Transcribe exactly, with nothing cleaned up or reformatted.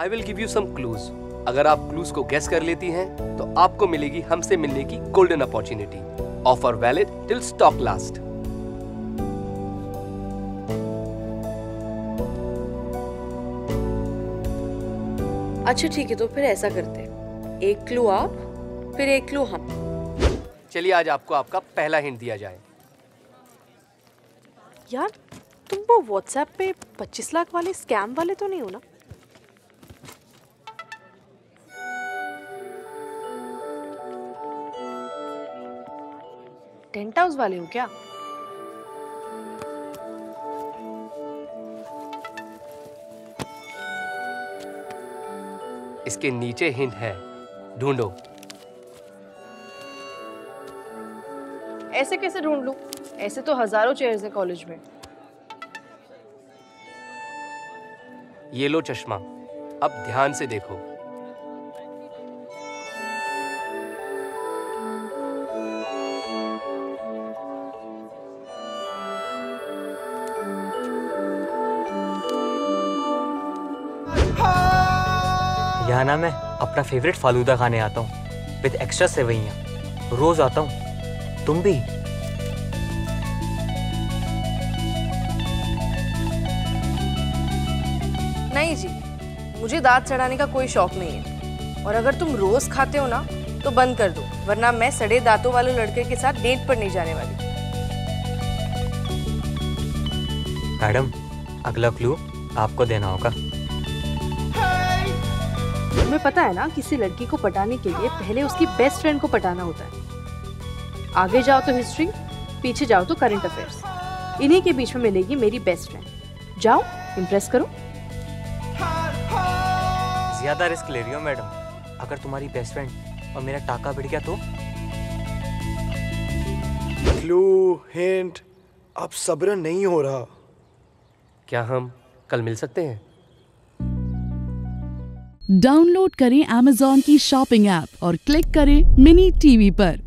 I will give you some clues. अगर आप clues को गेस कर लेती हैं तो आपको मिलेगी हमसे मिलने की golden opportunity. Offer valid till stock last. अच्छा ठीक है, तो फिर ऐसा करते हैं, एक क्लू आप फिर एक क्लू हम। चलिए आज आपको आपका पहला हिंट दिया जाए। यार तुम वो व्हाट्सएप पे पच्चीस लाख वाले स्कैम वाले तो नहीं हो ना? टेंट हाउस वाले हो क्या? इसके नीचे हिंट है, ढूंढो। ऐसे कैसे ढूंढ लूं? ऐसे तो हजारों चेयर्स हैं कॉलेज में। ये लो चश्मा, अब ध्यान से देखो। यहाँ ना मैं अपना फेवरेट फालूदा खाने आता हूँ विद एक्स्ट्रा सेवैयां। रोज आता हूँ, तुम भी। नहीं जी, मुझे दांत चढ़ाने का कोई शौक नहीं है, और अगर तुम रोज खाते हो ना तो बंद कर दो, वरना मैं सड़े दांतों वाले लड़के के साथ डेट पर नहीं जाने वाली। मैडम, अगला क्लू आपको देना होगा। तुम्हें पता है ना, किसी लड़की को पटाने के लिए पहले उसकी बेस्ट फ्रेंड को पटाना होता है। आगे जाओ तो हिस्ट्री, पीछे जाओ तो करंट अफेयर्स, इन्हीं के बीच में मिलेगी मेरी बेस्ट फ्रेंड। जाओ इम्प्रेस करो। ज्यादा रिस्क ले रही हो मैडम, अगर तुम्हारी बेस्ट फ्रेंड और मेरा टाका बढ़ गया तो? क्लू, हिंट, अब सब्र नहीं हो रहा। क्या हम कल मिल सकते हैं? डाउनलोड करें Amazon की शॉपिंग ऐप और क्लिक करें मिनी टीवी पर।